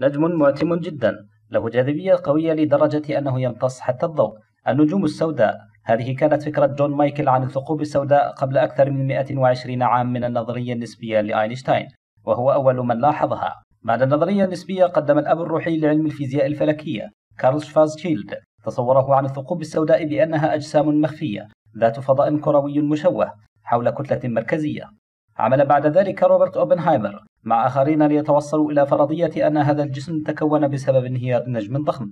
نجم معتم جدا، له جاذبية قوية لدرجة أنه يمتص حتى الضوء. النجوم السوداء، هذه كانت فكرة جون مايكل عن الثقوب السوداء قبل أكثر من 120 عام من النظرية النسبية لأينشتاين، وهو أول من لاحظها. بعد النظرية النسبية قدم الأب الروحي لعلم الفيزياء الفلكية كارل شفازشيلد تصوره عن الثقوب السوداء بأنها أجسام مخفية ذات فضاء كروي مشوه حول كتلة مركزية. عمل بعد ذلك روبرت اوبنهايمر مع آخرين ليتوصلوا إلى فرضية أن هذا الجسم تكون بسبب انهيار نجم ضخم.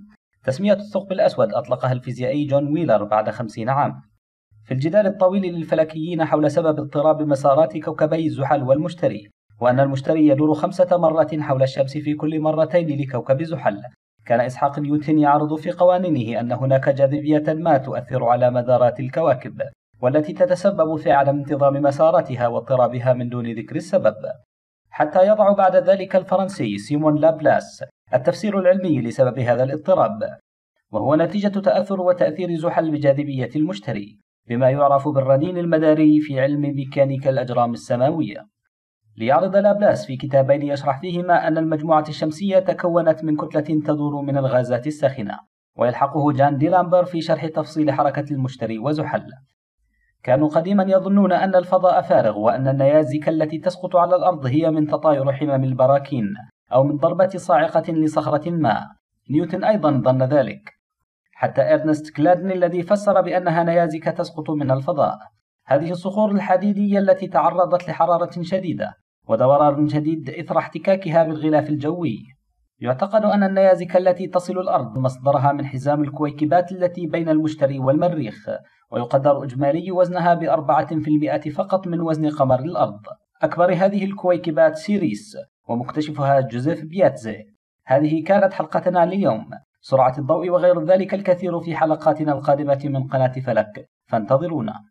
تسمية الثقب الأسود أطلقها الفيزيائي جون ويلر بعد 50 عام. في الجدال الطويل للفلكيين حول سبب اضطراب مسارات كوكبي الزحل والمشتري، وأن المشتري يدور 5 مرات حول الشمس في كل مرتين لكوكب زحل، كان إسحاق نيوتن يعرض في قوانينه أن هناك جاذبية ما تؤثر على مدارات الكواكب، والتي تتسبب في عدم انتظام مساراتها واضطرابها من دون ذكر السبب. حتى يضع بعد ذلك الفرنسي سيمون لابلاس التفسير العلمي لسبب هذا الاضطراب، وهو نتيجة تأثر وتأثير زحل بجاذبية المشتري، بما يعرف بالرنين المداري في علم ميكانيكا الأجرام السماوية. ليعرض لابلاس في كتابين يشرح فيهما أن المجموعة الشمسية تكونت من كتلة تدور من الغازات الساخنة، ويلحقه جان دي لامبر في شرح تفصيل حركة المشتري وزحل. كانوا قديما يظنون أن الفضاء فارغ، وأن النيازك التي تسقط على الأرض هي من تطاير حمم البراكين أو من ضربة صاعقة لصخرة ما. نيوتن أيضا ظن ذلك، حتى إرنست كلادن الذي فسر بأنها نيازك تسقط من الفضاء. هذه الصخور الحديدية التي تعرضت لحرارة شديدة ودوران شديد إثر احتكاكها بالغلاف الجوي. يعتقد أن النيازك التي تصل الأرض مصدرها من حزام الكويكبات التي بين المشتري والمريخ، ويقدر إجمالي وزنها ب4% فقط من وزن قمر الأرض. أكبر هذه الكويكبات سيريس، ومكتشفها جوزيف بياتزي. هذه كانت حلقتنا لليوم. سرعة الضوء وغير ذلك الكثير في حلقاتنا القادمة من قناة فلك، فانتظرونا.